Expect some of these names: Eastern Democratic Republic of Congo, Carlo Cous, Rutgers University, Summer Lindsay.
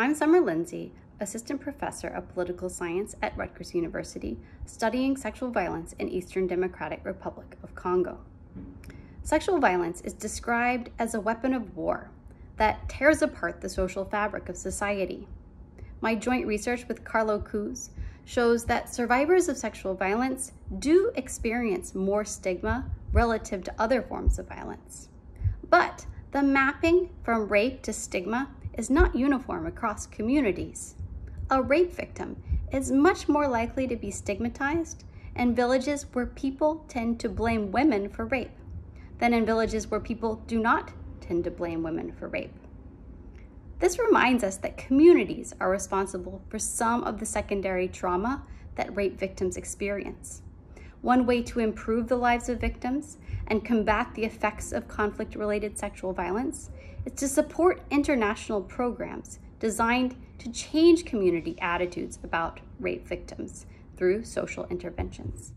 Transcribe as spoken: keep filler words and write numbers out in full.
I'm Summer Lindsay, Assistant Professor of Political Science at Rutgers University, studying sexual violence in Eastern Democratic Republic of Congo. Sexual violence is described as a weapon of war that tears apart the social fabric of society. My joint research with Carlo Cous shows that survivors of sexual violence do experience more stigma relative to other forms of violence. But the mapping from rape to stigma is not uniform across communities. A rape victim is much more likely to be stigmatized in villages where people tend to blame women for rape than in villages where people do not tend to blame women for rape. This reminds us that communities are responsible for some of the secondary trauma that rape victims experience. One way to improve the lives of victims and combat the effects of conflict-related sexual violence is to support international programs designed to change community attitudes about rape victims through social interventions.